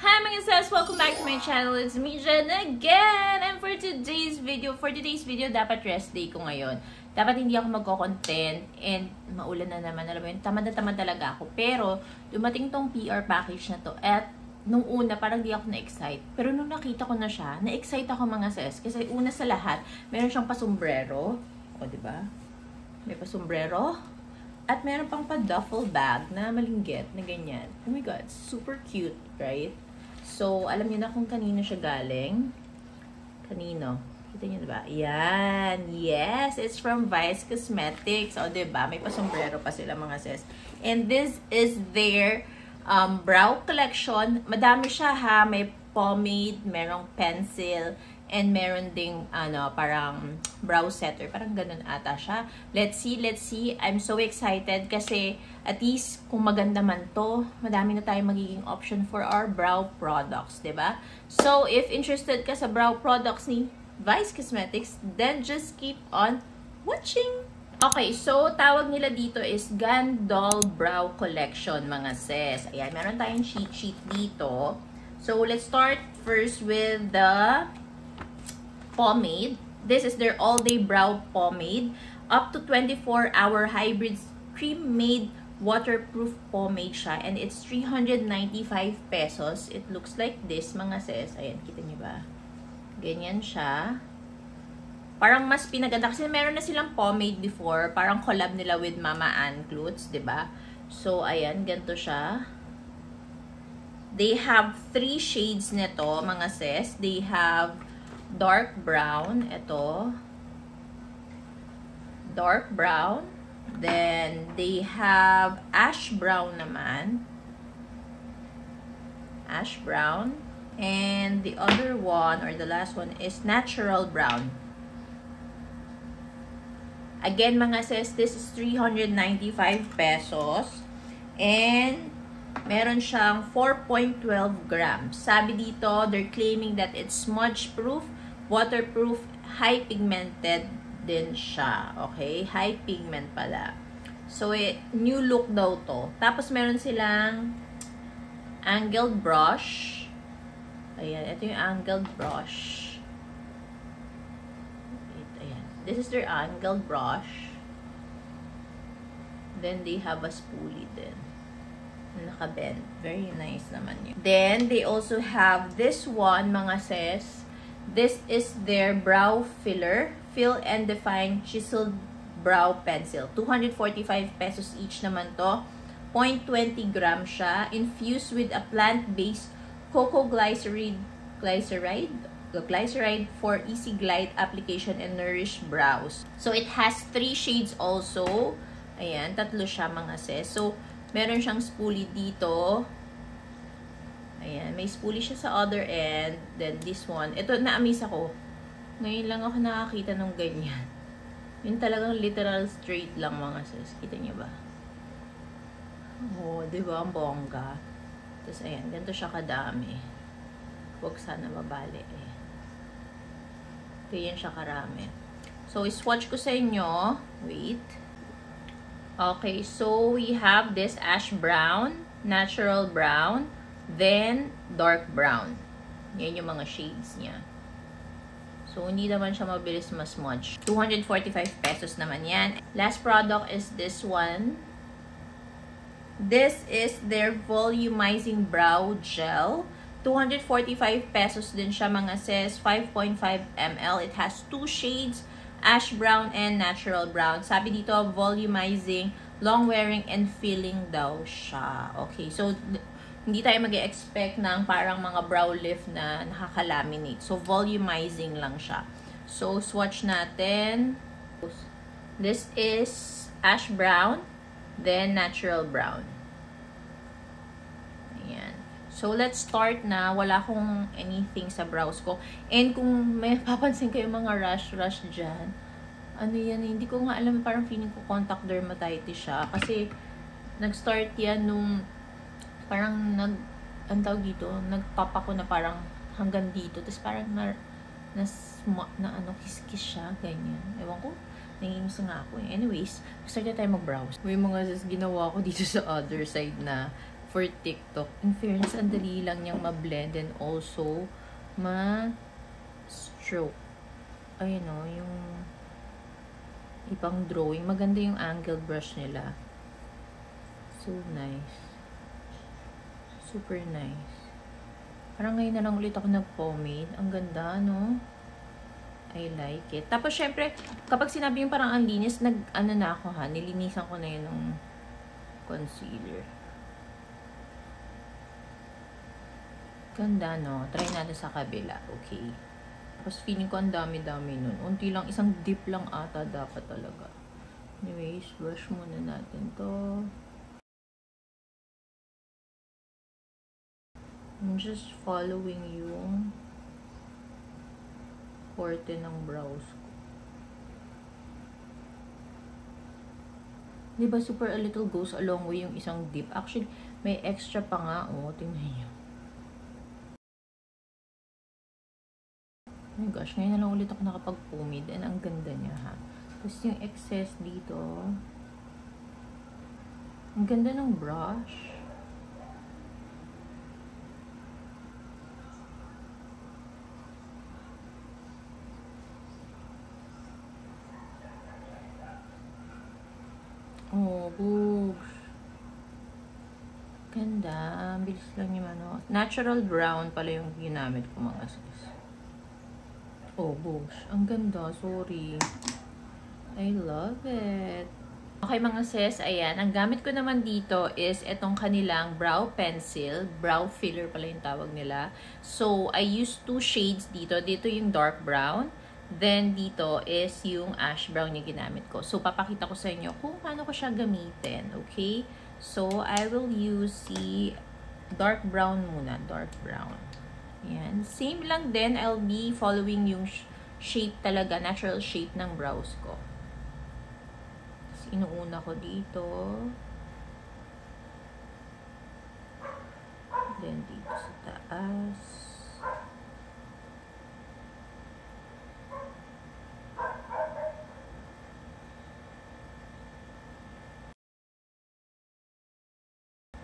Hi mga sis! Welcome back to my channel. It's me, Jen, again! And for today's video, dapat rest day ko ngayon. Dapat hindi ako magko-content and maulan na naman. Alam mo yun, tamad na tamad talaga ako. Pero, dumating tong PR package na to at nung una, parang di ako na-excite. Pero nung nakita ko na siya, na-excite ako mga sis. Kasi una sa lahat, meron siyang pasombrero. O, diba? May pasombrero. At meron pang pa-duffel bag na malinggit na ganyan. Oh my God, super cute, right? So, alam niyo na kung kanino siya galing. Kanino? Kita niyo, diba? Ayan. Yes, it's from Vice Cosmetics. O, diba? May pasombrero pa sila mga sis. And this is their brow collection. Madami siya ha, may pomade, merong pencil, and meron ding ano, parang brow setter, parang ganun ata siya. Let's see. I'm so excited kasi at least kung maganda man to, madami na tayong magiging option for our brow products, diba? So if interested ka sa brow products ni Vice Cosmetics, then just keep on watching. Okay, so tawag nila dito is Gandoll Brow Collection, mga sis. Ayan, meron tayong cheat sheet dito. So, let's start first with the pomade. This is their all-day brow pomade. Up to 24-hour hybrid cream-made waterproof pomade siya. And it's 395 pesos. It looks like this, mga sis. Ayan, kita niyo ba? Ganyan siya. Parang mas pinaganda kasi meron na silang pomade before, parang collab nila with Mama Ann Clutes, 'di ba? So ayan, ganito siya. They have 3 shades nito, mga sis. They have dark brown, ito. Dark brown. Then they have ash brown naman. Ash brown. And the other one or the last one is natural brown. Again, mga sis, this is 395 pesos. And, meron siyang 4.12 grams. Sabi dito, they're claiming that it's smudge-proof, waterproof, high-pigmented din siya. Okay? High pigment pala. So, new look daw to. Tapos, meron silang angled brush. Ayan, ito yung angled brush. This is their angled brush. Then, they have a spoolie din. Nakabend. Very nice naman yun. Then, they also have this one, mga sis. This is their brow filler. Fill and Define Chiseled Brow Pencil. 245 pesos each naman to. 0.20 gram siya. Infused with a plant-based cocoa glyceride for easy glide application and nourish brows. So, it has 3 shades also. Ayan, tatlo siya mga sis. So, meron siyang spoolie dito. Ayan, may spoolie siya sa other end. Then, this one. Ito, na-amaze ako. Ngayon lang ako nakakita nung ganyan. Yun talagang literal straight lang mga sis. Kita niyo ba? Oh, diba? Ang bongga. Tapos, ayan, ganito siya kadami. Huwag sana mabali eh. Ganyan siya karami. So, swatch ko sa inyo. Wait. Okay, so we have this ash brown, natural brown, then dark brown. Yan yung mga shades niya. So, hindi naman siya mabilis masmudge. 245 pesos naman yan. Last product is this one. This is their volumizing brow gel. 245 pesos din siya mga sis, 5.5 ml. It has 2 shades, ash brown and natural brown. Sabi dito, volumizing, long-wearing, and filling daw siya. Okay, so hindi tayo mag-expect ng parang mga brow lift na nakakalaminate. So, volumizing lang siya. So, swatch natin. This is ash brown, then natural brown. So, let's start na. Wala akong anything sa brows ko. And kung may papansin kayo mga rash dyan, ano yan, hindi ko nga alam. Parang feeling ko contact dermatitis siya. Kasi, nag-start yan nung parang nagpapako na parang hanggang dito. Tapos parang kiss-kiss siya. Ganyan. Ewan ko. Nanginginis nga ako. Anyways, start na tayo mag-brows. May mga ginawa ko dito sa other side na for TikTok. In fairness, ang dali lang niyang ma-blend and also ma-stroke. Ayun o, yung ibang drawing. Maganda yung angle brush nila. So nice. Super nice. Parang ngayon na lang ulit ako nag-pomade. Ang ganda, no? I like it. Tapos, syempre, kapag sinabi yung parang ang linis, nag-ano na ako ha, nilinisan ko na yun ng concealer. Ganda, no? Try natin sa kabila. Okay. Tapos, feeling ko ang dami-dami nun. Unti lang, isang dip lang ata dapat talaga. Anyways, brush muna natin to. I'm just following yung korte ng brows ko. Diba super a little goes a long way yung isang dip? Actually, may extra pa nga. O, tingnan nyo. Oh my gosh, ngayon na lang ulit ako nakapag-pomade and ang ganda niya ha. Tapos yung excess dito. Ang ganda ng brush. Oh, boobs. Ganda. Bilis lang yung ano. Natural brown pala yung ginamit ko mga sis. Oh, boobs. Ang ganda. Sorry. I love it. Okay mga sis, ayan. Ang gamit ko naman dito is itong kanilang brow pencil. Brow filler pala yung tawag nila. So, I used 2 shades dito. Dito yung dark brown. Then, dito is yung ash brown yung ginamit ko. So, papakita ko sa inyo kung paano ko siya gamitin. Okay? So, I will use the dark brown muna. Dark brown. Ayan. Same lang din. I'll be following yung shape talaga. Natural shape ng brows ko. So, inuuna ko dito. Then, dito sa taas.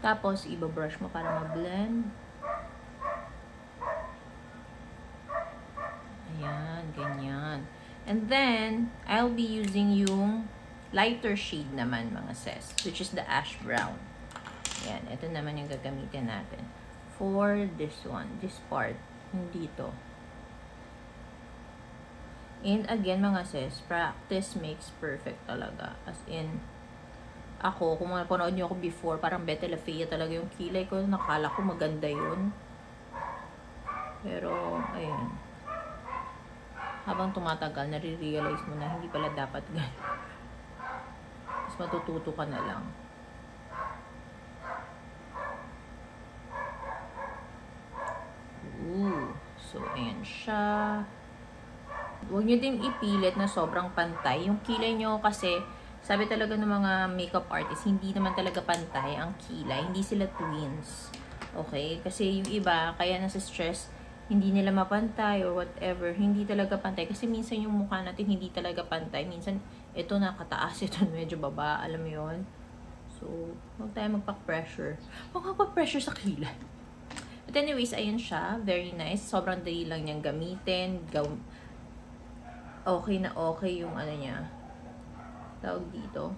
Tapos, iba-brush mo para ma-blend. Ayan, ganyan. And then, I'll be using yung lighter shade naman, mga sis, which is the ash brown. Ayan, ito naman yung gagamitin natin. For this one, this part, hindi to. And again, mga sis, practice makes perfect talaga. As in, ako, kung napanood nyo ako before, parang Bete La Fea talaga yung kilay ko. Nakala ko maganda yun. Pero, ayun. Habang tumatagal, nare-realize mo na hindi pala dapat ganun. Mas matututo ka na lang. Ooh. So, ayan siya. Huwag nyo din ipilit na sobrang pantay. Yung kilay nyo kasi, sabi talaga ng mga makeup artist, hindi naman talaga pantay ang kilay. Hindi sila twins. Okay? Kasi yung iba, kaya nasa stress, hindi nila mapantay or whatever. Hindi talaga pantay. Kasi minsan yung mukha natin hindi talaga pantay. Minsan, ito nakataas, ito medyo baba. Alam mo yun? So, huwag tayo magpa-pressure. Huwag magpa-pressure sa kilay. But anyways, ayun siya. Very nice. Sobrang dali lang niyang gamitin. Okay na okay yung ano niya. Tawag dito.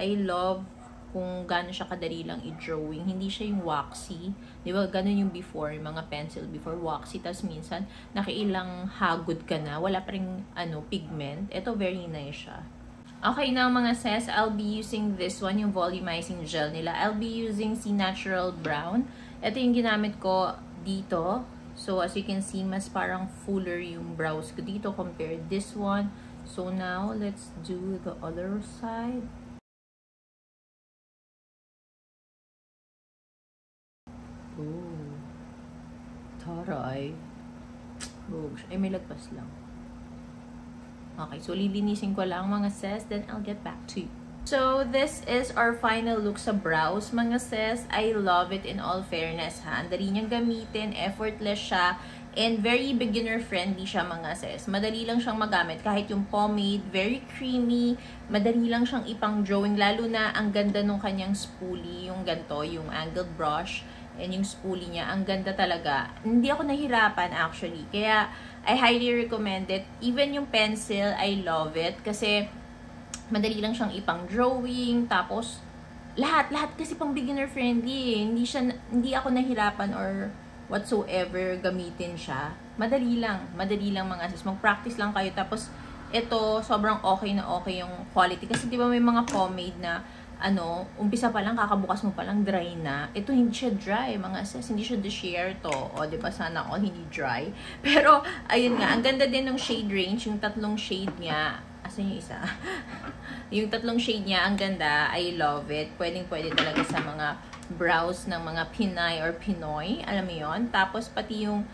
I love kung gano'n siya kadali lang i-drawing. Hindi siya yung waxy. Di ba? Gano'n yung before, yung mga pencil before waxy. Tapos minsan, nakiilang hagod ka na. Wala pa rin, ano, pigment. Ito, very nice siya. Okay na mga sis, I'll be using this one, yung volumizing gel nila. I'll be using si Natural Brown. Ito yung ginamit ko dito. So, as you can see, mas parang fuller yung brows ko dito compared this one. So now, let's do the other side. Ooh. Taray. Oops. Ay, may lagpas lang. Okay, so lilinisin ko lang mga sis, then I'll get back to you. So, this is our final look sa brows, mga sis. I love it in all fairness, ha. Andali niyang gamitin, effortless siya, and very beginner-friendly siya, mga sis. Madali lang siyang magamit, kahit yung pomade, very creamy, madali lang siyang ipang-drawing, lalo na ang ganda nung kanyang spoolie, yung ganito, yung angled brush, and yung spoolie niya. Ang ganda talaga. Hindi ako nahirapan, actually. Kaya, I highly recommend it. Even yung pencil, I love it, kasi madali lang siyang ipang-drawing, tapos lahat kasi pang beginner friendly. Hindi ako nahirapan or whatsoever gamitin siya. Madali lang mga sis. Mag-practice lang kayo, tapos ito sobrang okay na okay yung quality. Kasi 'di ba may mga pomade na ano, umpisa pa lang, kakabukas mo pa lang dry na. Ito hindi siya dry, mga sis. Hindi siya sheer to. O, diba, sana all hindi dry. Pero ayun nga, ang ganda din ng shade range, yung tatlong shade niya. Asan yung isa? Yung tatlong shade niya, ang ganda. I love it. Pwedeng-pwede talaga sa mga brows ng mga Pinay or Pinoy. Alam mo yun? Tapos, pati yung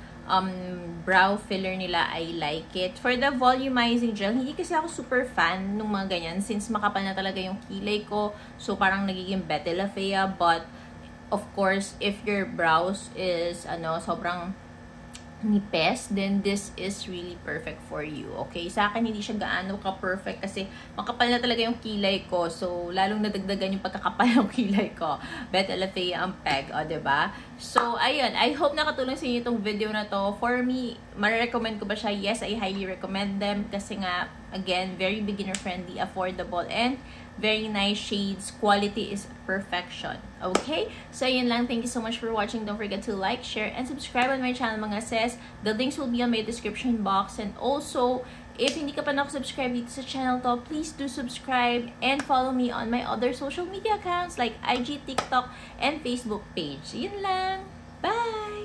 brow filler nila, I like it. For the volumizing gel, hindi kasi ako super fan nung mga ganyan since makapal na talaga yung kilay ko. So, parang nagiging Betty La Fea. But, of course, if your brows is, ano, sobrang nipes, then this is really perfect for you. Okay? Sa akin, hindi siya gaano ka-perfect kasi makapal na talaga yung kilay ko. So, lalong nadagdagan yung pagkakapal ng kilay ko. Betty La Fea ang peg. O, diba? So, ayun. I hope nakatulong sa inyo itong video na to. For me, ma-recommend ko ba siya? Yes, I highly recommend them kasi nga, again, very beginner-friendly, affordable, and very nice shades. Quality is perfection. Okay? So, yun lang. Thank you so much for watching. Don't forget to like, share, and subscribe on my channel, mga sis. The links will be on my description box. And also, if hindi ka pa nakasubscribe dito sa channel to, please do subscribe and follow me on my other social media accounts like IG, TikTok, and Facebook page. Yun lang. Bye!